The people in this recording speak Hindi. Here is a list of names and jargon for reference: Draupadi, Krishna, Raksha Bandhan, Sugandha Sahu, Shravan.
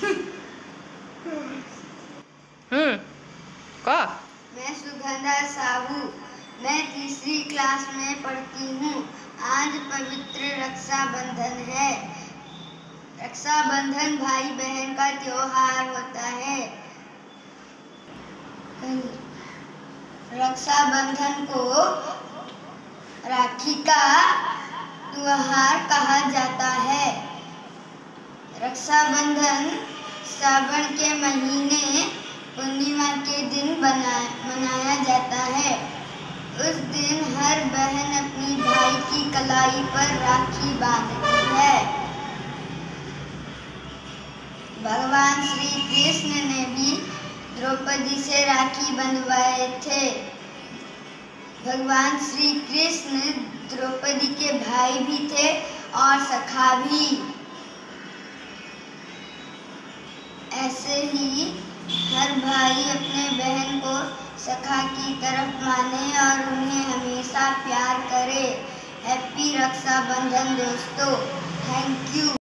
कौन? मैं सुगंधा साहू, मैं तीसरी क्लास में पढ़ती हूँ। आज पवित्र रक्षा बंधन है। रक्षा बंधन भाई बहन का त्योहार होता है। रक्षा बंधन को राखी का त्योहार कहा जाता है। रक्षा बंधन श्रावण के महीने पूर्णिमा के दिन मनाया जाता है। उस दिन हर बहन अपनी भाई की कलाई पर राखी बांधती है। भगवान श्री कृष्ण ने भी द्रौपदी से राखी बंधवाए थे। भगवान श्री कृष्ण द्रौपदी के भाई भी थे और सखा भी। ऐसे ही हर भाई अपने बहन को सखा की तरफ माने और उन्हें हमेशा प्यार करे। हैप्पी रक्षा बंधन दोस्तों, थैंक यू।